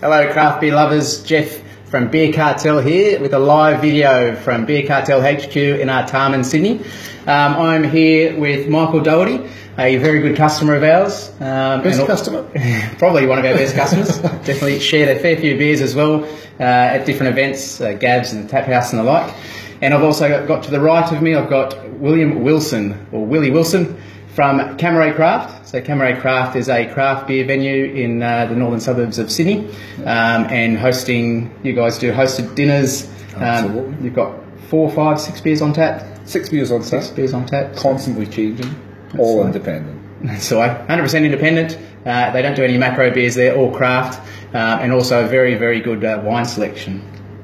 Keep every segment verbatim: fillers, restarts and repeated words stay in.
Hello craft beer lovers, Jeff from Beer Cartel here with a live video from Beer Cartel H Q in Artarmon, Sydney. Um, I'm here with Michael Doherty, a very good customer of ours. Um, best customer? Probably one of our best customers. Definitely shared a fair few beers as well uh, at different events, uh, Gabs and Tap House and the like. And I've also got, got to the right of me, I've got William Wilson, or Willie Wilson, from Cameray Craft. So Cameray Craft is a craft beer venue in uh, the northern suburbs of Sydney, um, and hosting, you guys do hosted dinners. Um, Absolutely. You've got four, five, six beers on tap? Six beers on tap. Six beers on tap. Constantly changing, all right. Independent. So one hundred percent independent. Uh, they don't do any macro beers there, all craft, uh, and also a very, very good uh, wine selection.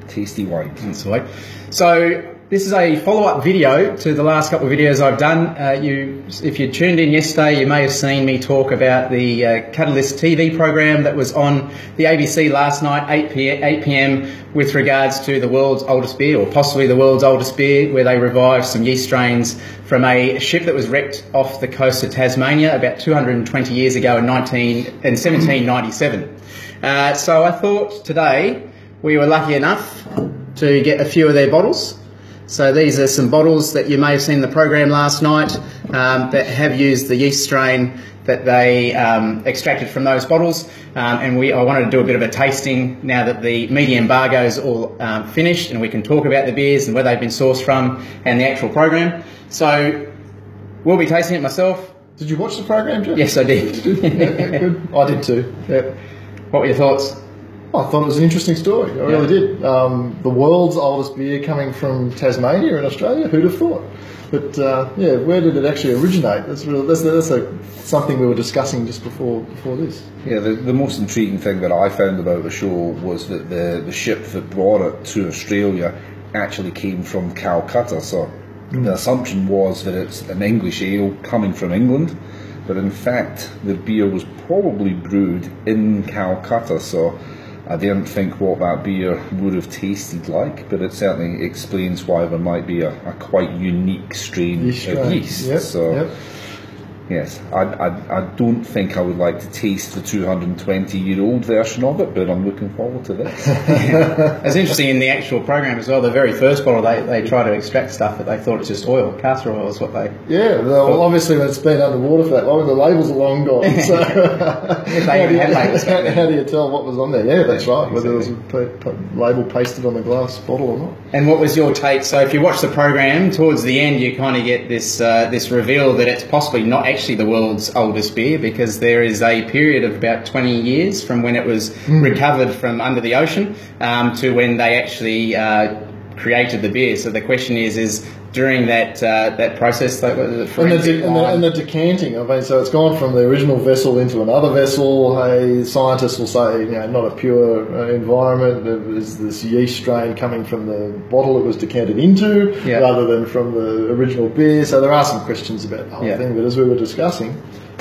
Tasty wine. That's right. So this is a follow-up video to the last couple of videos I've done. Uh, you, if you tuned in yesterday, you may have seen me talk about the uh, Catalyst T V program that was on the A B C last night, eight p m, with regards to the world's oldest beer, or possibly the world's oldest beer, where they revived some yeast strains from a ship that was wrecked off the coast of Tasmania about two hundred and twenty years ago in, nineteen, in seventeen ninety-seven. Uh, so I thought today we were lucky enough to get a few of their bottles. So these are some bottles that you may have seen in the program last night um, that have used the yeast strain that they um, extracted from those bottles. Um, and we, I wanted to do a bit of a tasting now that the media embargo is all um, finished, and we can talk about the beers and where they've been sourced from and the actual program. So we'll be tasting it myself. Did you watch the program, Jeff? Yes, I did. Did you? Yeah, good. I did too. Yep. What were your thoughts? I thought it was an interesting story, I yeah. really did. Um, the world's oldest beer coming from Tasmania in Australia, who'd have thought? But uh, yeah, where did it actually originate? That's, really, that's, that's a, something we were discussing just before before this. Yeah, the, the most intriguing thing that I found about the show was that the, the ship that brought it to Australia actually came from Calcutta, so mm. the assumption was that it's an English ale coming from England, but in fact the beer was probably brewed in Calcutta, so I didn't think what that beer would have tasted like, but it certainly explains why there might be a, a quite unique strain yeast of yeast. Yep, so, yep. yes, I, I, I don't think I would like to taste the two hundred and twenty year old version of it, but I'm looking forward to this. Yeah. It's interesting in the actual program as well, the very first bottle, they, they try to extract stuff that they thought was just oil. Castor oil is what they... Yeah, well, obviously when it's been underwater for that long, the labels are long gone, so... If they even had labels. How, how do you tell what was on there? Yeah, that's right, whether exactly. It was a label pasted on the glass bottle or not. And what was your take? So if you watch the program, towards the end you kind of get this, uh, this reveal that it's possibly not actually the world's oldest beer, because there is a period of about twenty years from when it was mm. recovered from under the ocean um, to when they actually uh, created the beer. So the question is, is during that uh, that process, that was it and, the and, the, and the decanting. I mean, so it's gone from the original vessel into another vessel. A scientist will say, you know, not a pure environment. There is this yeast strain coming from the bottle it was decanted into, yep. rather than from the original beer. So there are some questions about the whole yep. thing. But as we were discussing,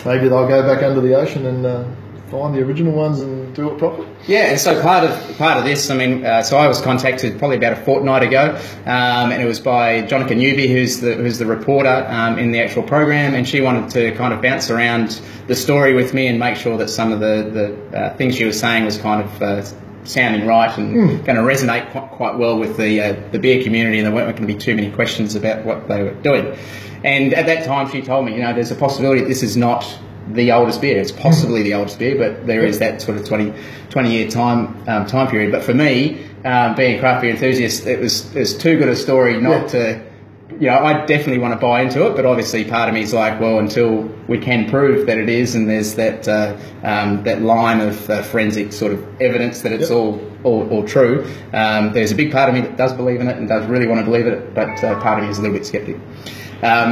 maybe they'll go back under the ocean and Uh, find the original ones and do it properly. Yeah, and so part of part of this, I mean, uh, so I was contacted probably about a fortnight ago, um, and it was by Jonica Newby, who's the who's the reporter um, in the actual program, and she wanted to kind of bounce around the story with me and make sure that some of the the uh, things she was saying was kind of Uh, sounding right and mm. going to resonate quite, quite well with the uh, the beer community, and there weren't going to be too many questions about what they were doing. And at that time she told me, you know, there's a possibility that this is not the oldest beer. It's possibly mm. the oldest beer, but there is that sort of twenty, twenty year time um, time period. But for me, um, being a craft beer enthusiast, it was, it was too good a story not yeah. to, you know, I definitely want to buy into it, but obviously part of me is like, well, until we can prove that it is, and there's that uh, um, that line of uh, forensic sort of evidence that it's yep. all, all, all true, um, there's a big part of me that does believe in it and does really want to believe it, but uh, part of me is a little bit sceptic. Um,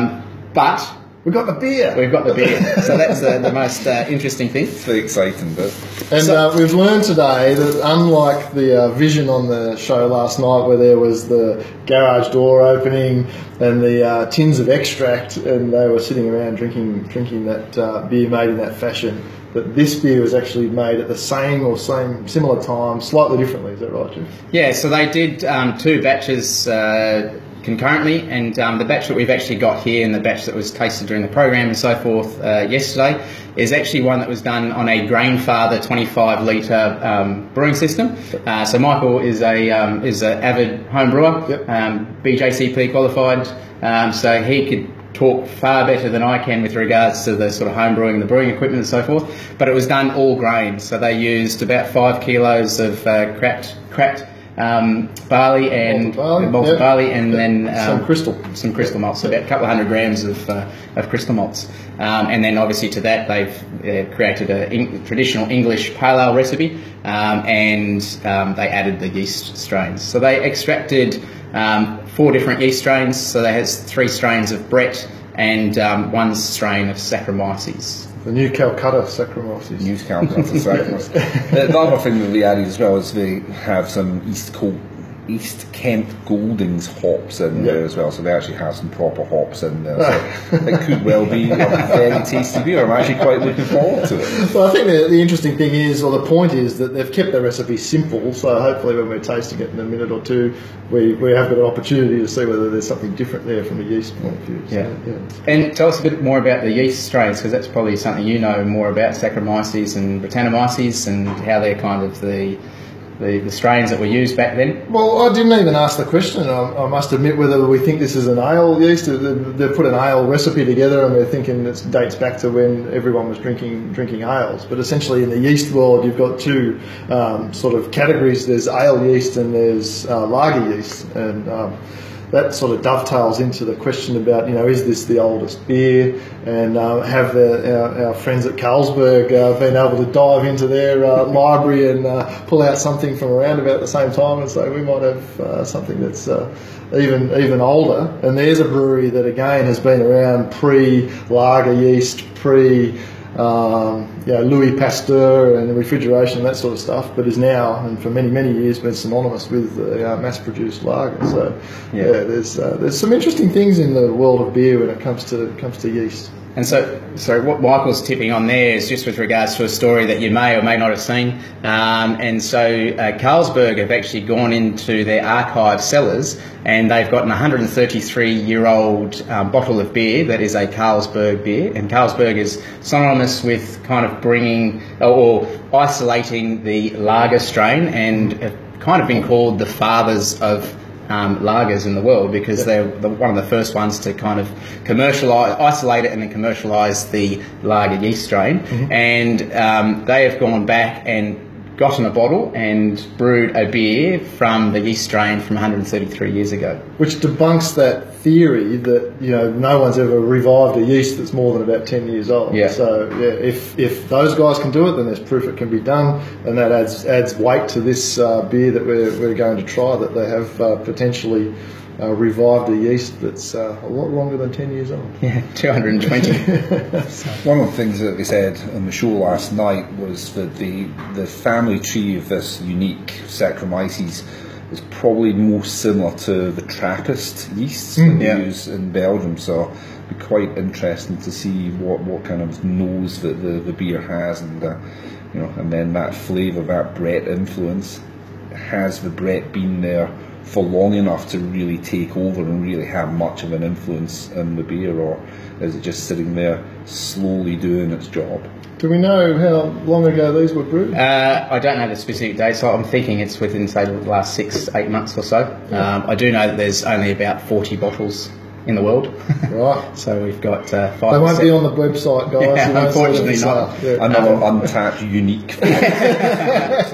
but we've got the beer. We've got the beer. So that's uh, the most uh, interesting thing. It's the exciting bit. And so, uh, we've learned today that unlike the uh, vision on the show last night, where there was the garage door opening and the uh, tins of extract, and they were sitting around drinking drinking that uh, beer made in that fashion, that this beer was actually made at the same or same similar time, slightly differently. Is that right, Jim? Yeah, so they did um, two batches uh, concurrently, and um, the batch that we've actually got here and the batch that was tasted during the program and so forth uh, yesterday is actually one that was done on a Grainfather twenty-five litre um, brewing system. Uh, so Michael is a um, is an avid home brewer, yep. um, B J C P qualified, um, so he could talk far better than I can with regards to the sort of home brewing, the brewing equipment and so forth. But it was done all grain, so they used about five kilos of uh, cracked, cracked um, barley and malted barley, yeah. barley, and yeah. then um, some crystal, some crystal malts, yeah. about a couple of hundred grams of uh, of crystal malts. Um, and then obviously to that they've uh, created a in traditional English pale ale recipe, um, and um, they added the yeast strains. So they extracted um, four different yeast strains. So they has three strains of Brett and um, one strain of Saccharomyces. The new Calcutta Saccharomyces. New Calcutta Saccharomyces. The, the other thing that we added as well is we have some East Coast. East Kent Goldings hops in yep. there as well, so they actually have some proper hops in there. So it could well be a very tasty beer. I'm actually quite looking forward to it. Well, I think the, the interesting thing is, or the point is, that they've kept their recipe simple, so hopefully when we're tasting it in a minute or two, we, we have got an opportunity to see whether there's something different there from a yeast point of view. So, yeah. yeah. And tell us a bit more about the yeast strains, because that's probably something you know more about, Saccharomyces and Brettanomyces, and how they're kind of the... The, the strains that were used back then? Well, I didn't even ask the question, I, I must admit, whether we think this is an ale yeast. They've put an ale recipe together and we're thinking it dates back to when everyone was drinking drinking ales. But essentially in the yeast world you've got two um, sort of categories. There's ale yeast and there's uh, lager yeast, and um, that sort of dovetails into the question about, you know, is this the oldest beer? And uh, have the, our, our friends at Carlsberg uh, been able to dive into their uh, library and uh, pull out something from around about the same time, and say we might have uh, something that's uh, even even older? And there's a brewery that again has been around pre-lager yeast, pre. Um, yeah, Louis Pasteur and refrigeration, that sort of stuff, but is now, and for many, many years, been synonymous with uh, mass-produced lager. So, yeah, yeah there's uh, there's some interesting things in the world of beer when it comes to comes to yeast. And so, so what Michael's tipping on there is just with regards to a story that you may or may not have seen. Um, and so uh, Carlsberg have actually gone into their archive cellars and they've got an one hundred thirty-three year old um, bottle of beer that is a Carlsberg beer. And Carlsberg is synonymous with kind of bringing or isolating the lager strain, and have kind of been called the fathers of Um, lagers in the world, because they're the, one of the first ones to kind of commercialise, isolate it and then commercialise the lager yeast strain. Mm-hmm. And um, they have gone back and gotten a bottle and brewed a beer from the yeast strain from one hundred thirty-three years ago. Which debunks that theory that, you know, no one's ever revived a yeast that's more than about ten years old. Yeah. So yeah, if, if those guys can do it, then there's proof it can be done, and that adds adds weight to this uh, beer that we're, we're going to try, that they have uh, potentially uh, revived a yeast that's uh, a lot longer than ten years old. Yeah, two hundred twenty. One of the things that we said on the show last night was that the, the family tree of this unique Saccharomyces is probably most similar to the Trappist yeasts mm, that we yeah. use in Belgium, so it'd be quite interesting to see what, what kind of nose that the, the beer has, and uh, you know, and then that flavour, that Brett influence. Has the Brett been there for long enough to really take over and really have much of an influence in the beer, or is it just sitting there slowly doing its job? Do we know how long ago these were brewed? Uh, I don't know the specific date, so I'm thinking it's within, say, the last six, eight months or so. Yeah. Um, I do know that there's only about forty bottles in the world. Right. So we've got uh, five. They won't be on the website, guys. Yeah, so unfortunately not. Yeah. Another um, untapped, unique fact.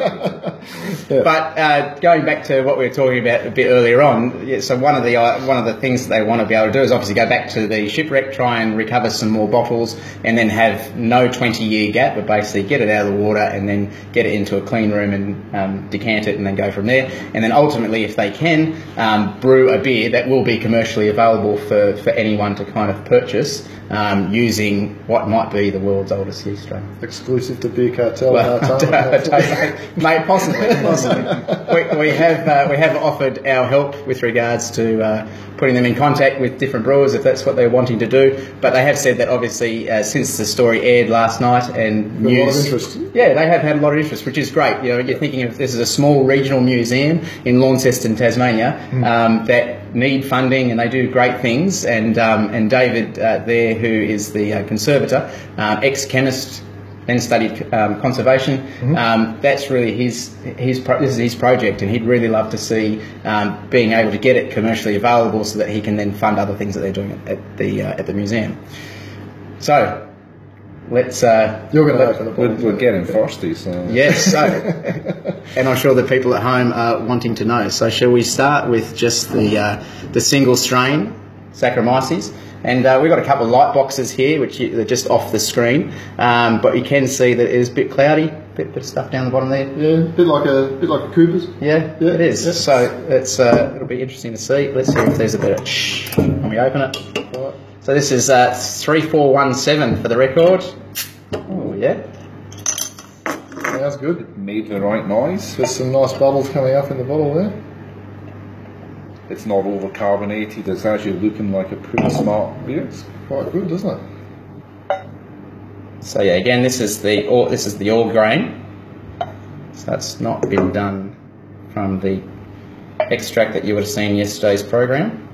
Yeah. But uh, going back to what we were talking about a bit earlier on, yeah, so one of the uh, one of the things that they want to be able to do is obviously go back to the shipwreck, try and recover some more bottles, and then have no twenty year gap, but basically get it out of the water and then get it into a clean room and um, decant it and then go from there. And then ultimately, if they can, um, brew a beer that will be commercially available for, for anyone to kind of purchase, um, using what might be the world's oldest yeast strain. Exclusive to Beer Cartel. Well, and Artarmon. Mate, possibly. Absolutely. We, we have uh, we have offered our help with regards to uh, putting them in contact with different brewers if that's what they're wanting to do. But they have said that obviously uh, since the story aired last night and news, a lot of interest. Yeah, they have had a lot of interest, which is great. You know, you're thinking of this is a small regional museum in Launceston, Tasmania, mm. um, that need funding and they do great things. And um, and David uh, there, who is the uh, conservator, uh, ex-chemist. Then studied um, conservation. Mm-hmm. um, that's really his, his pro this is his project, and he'd really love to see um, being able to get it commercially available so that he can then fund other things that they're doing at the, uh, at the museum. So let's... Uh, You're going to open up. We're, we're getting frosty, so... Yes, so... and I'm sure the people at home are wanting to know. So shall we start with just the, uh, the single strain, Saccharomyces? And uh, we've got a couple of light boxes here, which you, they're just off the screen, um, but you can see that it is a bit cloudy, a bit, bit of stuff down the bottom there. Yeah, a bit like a, bit like a Cooper's. Yeah, yeah, it is. Yeah. So it's, uh, it'll be interesting to see. Let's see if there's a bit of shh when we open it. So this is uh, three four one seven for the record. Oh, yeah. Sounds good. It made the right noise. There's some nice bubbles coming up in the bottle there. It's not over carbonated, it's actually looking like a pretty smart beer. It's quite good, doesn't it? So yeah, again, this is the all, this is the all grain. So that's not been done from the extract that you would have seen in yesterday's program.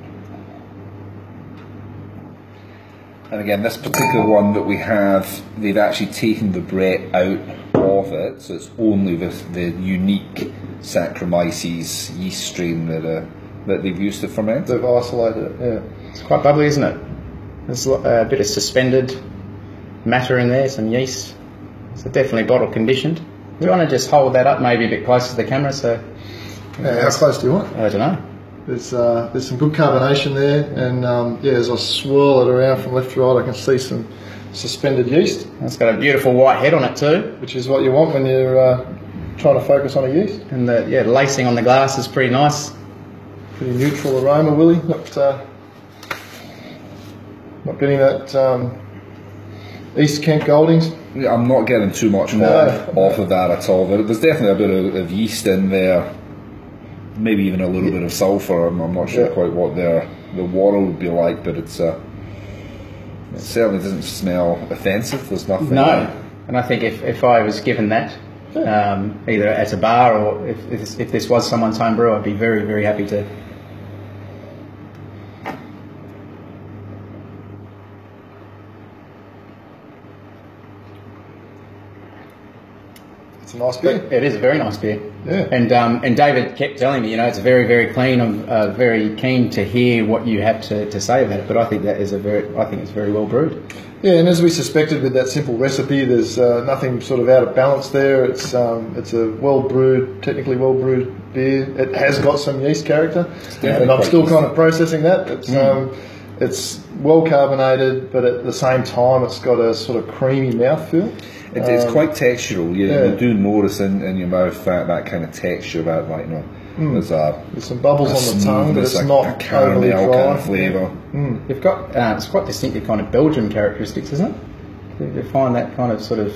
And again, this particular one that we have, they've actually taken the Brett out of it, so it's only the, the unique Saccharomyces yeast strain that are that they've used to ferment. They've isolated it, yeah. It's quite bubbly, isn't it? There's a bit of suspended matter in there, some yeast. So definitely bottle conditioned. Do you want to just hold that up maybe a bit closer to the camera? So, yeah, how close do you want? I don't know. There's, uh, there's some good carbonation there, and um, yeah, as I swirl it around from left to right, I can see some suspended yeast. And it's got a beautiful white head on it too. Which is what you want when you're uh, trying to focus on a yeast. And the yeah, lacing on the glass is pretty nice. Pretty neutral aroma, Willie. Not, uh, not getting that um, East Kent Goldings. Yeah, I'm not getting too much more no. off of that at all. But there's definitely a bit of, of yeast in there. Maybe even a little yeah. bit of sulphur. I'm, I'm not sure yeah. quite what their the water would be like, but it's uh, it certainly doesn't smell offensive. There's nothing. No, there. And I think if if I was given that. Yeah. Um, either at a bar or if, if, this, if this was someone's home brew, I'd be very, very happy to. It's a nice beer. But it is a very nice beer. Yeah. And um, and David kept telling me, you know, it's very, very clean. I'm uh, very keen to hear what you have to, to say about it. But I think that is a very, I think it's very well brewed. Yeah, and as we suspected with that simple recipe, there's uh, nothing sort of out of balance there. It's um, it's a well brewed, technically well brewed beer. It has got some yeast character, and I'm still kind of processing that. It's mm. um, it's well carbonated, but at the same time, it's got a sort of creamy mouthfeel. It, it's um, quite textural. You, yeah. you do notice in, in your mouth that, that kind of texture, that like you know, mm. there's a there's some bubbles on the tongue, but it's a, not a caramel kind of flavour. Mm. You've got uh, it's quite distinctive kind of Belgian characteristics, isn't it? You find that kind of sort of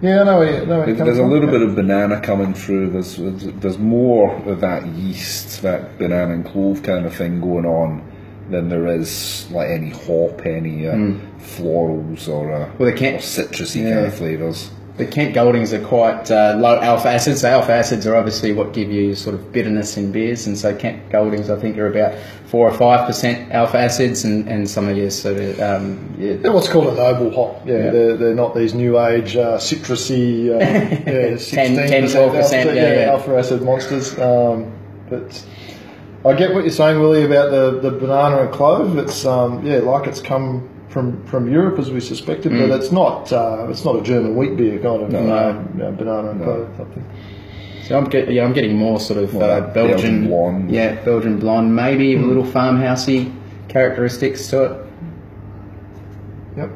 yeah, no, yeah, no. It, there's a little bit of banana coming through. There's there's more of that yeast, that banana and clove kind of thing going on. Than there is like any hop, any uh, mm. florals or, uh, well, Kent, or citrusy yeah. kind of flavours. The Kent Goldings are quite uh, low alpha acids. So alpha acids are obviously what give you sort of bitterness in beers, and so Kent Goldings I think are about four or five percent alpha acids, and, and some of your sort of um, yeah. They're what's called a noble hop. Yeah, yeah. They're, they're not these new age uh, citrusy um, yeah, ten, twelve percent yeah, yeah, yeah. alpha acid monsters, um, but. I get what you're saying, Willie, about the, the banana and clove. It's um, yeah, like it's come from, from Europe as we suspected, mm. but it's not uh, it's not a German wheat beer kind of no, no. No, banana and no. clove type thing. So I'm get, yeah, I'm getting more sort of well, uh, Belgian, Belgian blonde, yeah, Belgian blonde, maybe mm. a little farmhousey characteristics to it. Yep.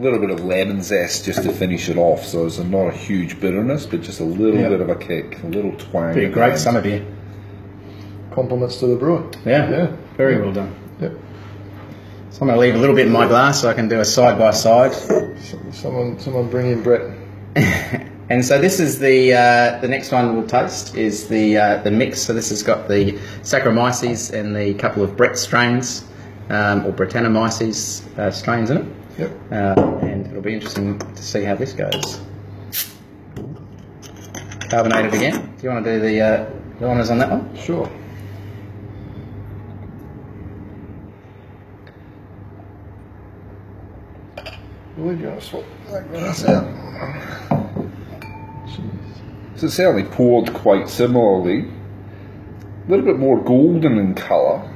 A little bit of lemon zest just to finish it off. So it's not a huge bitterness, but just a little yep. bit of a kick, a little twang. Be a great summer beer. Compliments to the brewer. Yeah, yeah, very yeah. well done. Yep. So I'm going to leave a little bit in my glass so I can do a side by side. Someone, someone bring in Brett. And so this is the uh, the next one we'll taste is the uh, the mix. So this has got the Saccharomyces and the couple of Brett strains um, or Brettanomyces uh, strains in it. Yep. Uh, and it'll be interesting to see how this goes. Carbonated again. Do you want to do the uh, the honours on that one? Sure. We're going to swap that glass out. Jeez. So it's certainly poured quite similarly. A little bit more golden in colour.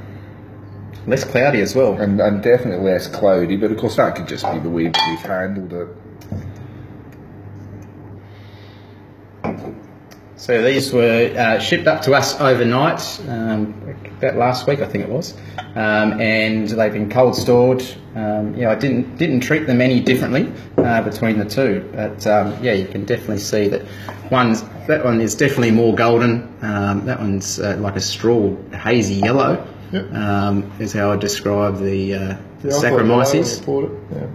Less cloudy as well. And, and definitely less cloudy, but of course that could just be the way we've handled it. So these were uh, shipped up to us overnight, um, about last week I think it was, um, and they've been cold stored. Um, you know, I didn't didn't treat them any differently uh, between the two, but um, yeah, you can definitely see that one's that one is definitely more golden. Um, that one's uh, like a straw hazy yellow. Yep. Um, is how I describe the, uh, the yeah, Saccharomyces. Yeah.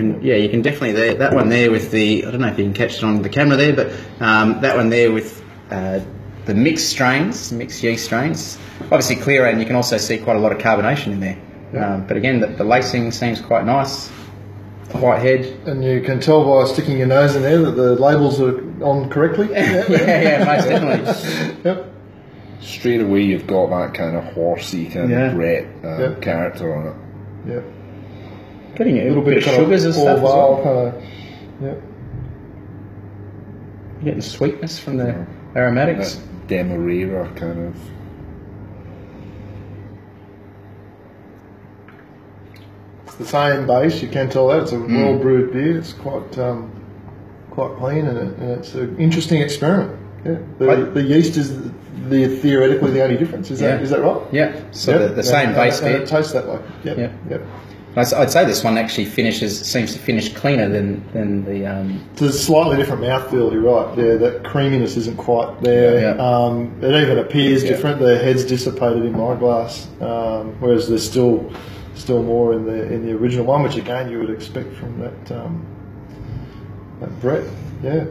And yeah, you can definitely there that one there with the I don't know if you can catch it on the camera there, but um, that one there with uh, the mixed strains, mixed yeast strains, obviously clearer, and you can also see quite a lot of carbonation in there. Yeah. Um, but again, the, the lacing seems quite nice, white head. And you can tell by sticking your nose in there that the labels are on correctly. Yeah, yeah, yeah, most definitely. Yep. Straight away, you've got that kind of horsey kind yeah. of Brett um, yep. character on it. Yep. Getting a little, little bit, bit of sugars and stuff as well. Kind of, yep. You're getting sweetness from the yeah. aromatics. That Demerara kind of. It's the same base. You can tell that it's a mm. well brewed beer. It's quite um, quite clean, and, it, and it's an interesting experiment. Yeah. The, the yeast is the, the theoretically the only difference. Is yeah. that is that right? Yeah. So yep. the, the same and, base and, beer. And it tastes that way. Yep. Yep. Yep. I'd say this one actually finishes seems to finish cleaner than than the. Um, it's a slightly different mouthfeel. You're right. Yeah, that creaminess isn't quite there. Yeah. Um, it even appears yeah. different. The head's dissipated in my glass, um, whereas there's still still more in the in the original one, which again you would expect from that um, that Brett. Yeah.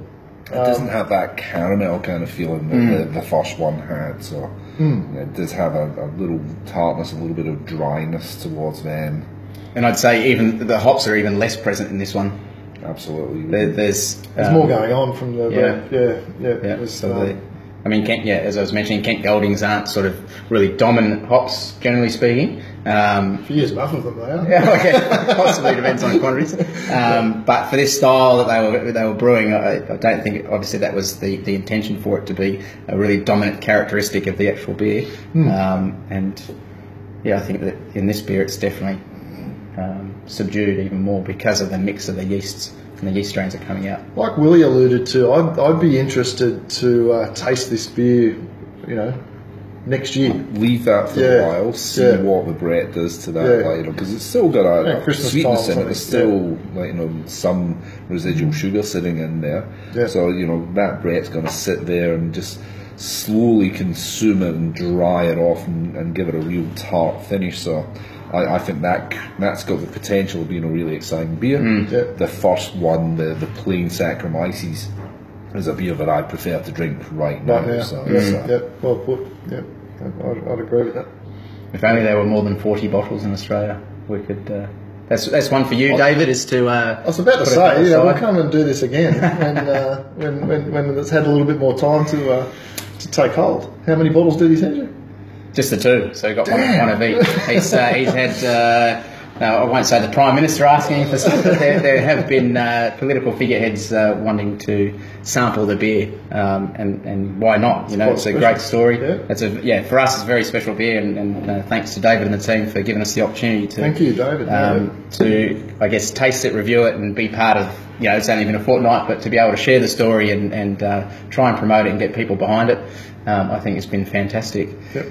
It doesn't um, have that caramel kind of feeling that mm. the, the first one had, so mm. it does have a, a little tartness, a little bit of dryness towards them. And I'd say even the hops are even less present in this one. Absolutely. There, there's there's um, more going on from the yeah yeah yeah. yeah so um, the, I mean, Kent, yeah, as I was mentioning, Kent Goldings aren't sort of really dominant hops, generally speaking. Um, if you use enough of them, they are. Yeah, okay. Possibly depends on quantities. Um, but for this style that they were they were brewing, I, I don't think, it, obviously, that was the, the intention for it to be a really dominant characteristic of the actual beer. Mm. Um, and, yeah, I think that in this beer it's definitely um, subdued even more because of the mix of the yeasts. And the yeast strains are coming out. Like Willie alluded to, I'd, I'd be interested to uh, taste this beer, you know, next year. Leave that for yeah. a while, see yeah. what the Brett does to that yeah. later, because it's still got a, yeah, a sweetness in it. There's still, yeah. like, you know, some residual sugar sitting in there. Yeah. So, you know, that Brett's going to sit there and just slowly consume it and dry it off and, and give it a real tart finish. So. I, I think that that's got the potential of being a really exciting beer. Mm. Yep. The first one, the the plain Saccharomyces, is a beer that I prefer to drink right now. Right now. So, mm. so. Yep. Well put. Yep. I'd, I'd agree with that. If only there were more than forty bottles in Australia, we could. Uh, that's that's one for you, I, David. Is to. Uh, I was about to say, you know, we'll come and do this again when, uh, when when when it's had a little bit more time to uh, to take hold. How many bottles did he send you? Just the two, so he got one, one of each. He's, uh, he's had, uh, uh, I won't say the Prime Minister asking for stuff, but there, there have been uh, political figureheads uh, wanting to sample the beer, um, and, and why not? You know, it's a great story. Yeah. It's a, yeah, for us, it's a very special beer, and, and uh, thanks to David and the team for giving us the opportunity to, Thank you, David. Um, to, I guess, taste it, review it, and be part of. You know, it's only been a fortnight, but to be able to share the story and, and uh, try and promote it and get people behind it, um, I think it's been fantastic. Yep.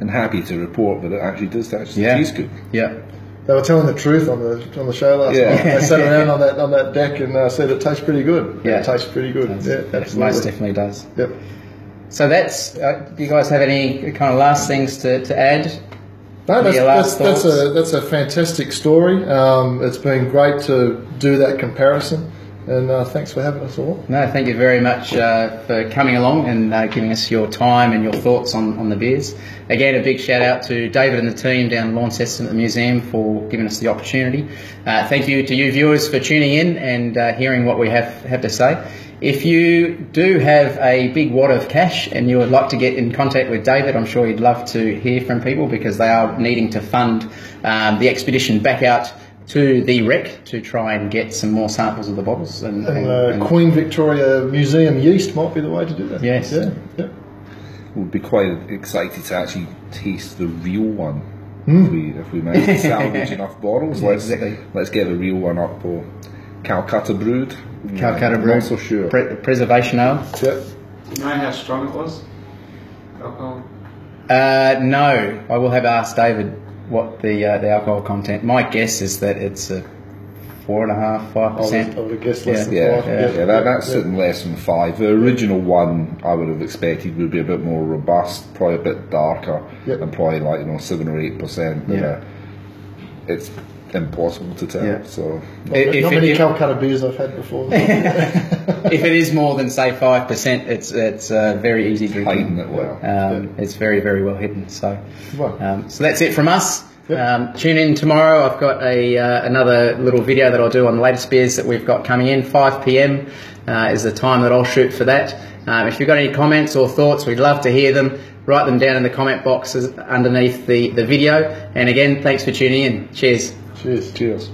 And happy to report that it actually does actually yeah. taste good. Yeah, they were telling the truth on the on the show last yeah. night. They sat around on that on that deck and uh, said it tastes pretty good. Yeah, it tastes pretty good. Does. Yeah, it absolutely. Most definitely does. Yep. So that's. Uh, do you guys have any kind of last things to, to add? No, that's, that's, that's a that's a fantastic story. Um, it's been great to do that comparison. and uh, thanks for having us all. No, thank you very much uh, for coming along and uh, giving us your time and your thoughts on, on the beers. Again, a big shout out to David and the team down in Launceston at the museum for giving us the opportunity. Uh, thank you to you viewers for tuning in and uh, hearing what we have, have to say. If you do have a big wad of cash and you would like to get in contact with David, I'm sure he'd love to hear from people because they are needing to fund um, the expedition back out to the wreck to try and get some more samples of the bottles. And, and, and, uh, and Queen Victoria Museum yeast might be the way to do that. Yes. Yeah, yeah. We'd be quite excited to actually taste the real one. Mm. If we, if we manage to salvage enough bottles, let's, exactly. let's get a real one up for Calcutta brewed. Calcutta brew. I'm not so sure. Pre preservation ale. Yep. Do you know how strong it was? Alcohol? Uh, no. I will have asked David what the uh, the alcohol content. My guess is that it's a four and a half, five percent. I would have guessed less yeah. than five. Yeah, yeah. yeah. yeah that, that's yeah. certainly less than five. The original one I would have expected would be a bit more robust, probably a bit darker, yep. and probably like you know seven or eight percent. But yeah. it's impossible to tell. Yeah. So not, if, not if many it, Calcutta beers I've had before. If it is more than say five percent, it's it's uh, very easy to hidden it well. Um, yeah. It's very very well hidden. So um, so that's it from us. Yep. Um, tune in tomorrow. I've got a uh, another little video that I'll do on the latest beers that we've got coming in. five P M uh, is the time that I'll shoot for that. Um, if you've got any comments or thoughts, we'd love to hear them. Write them down in the comment boxes underneath the the video. And again, thanks for tuning in. Cheers. Cheers. Cheers.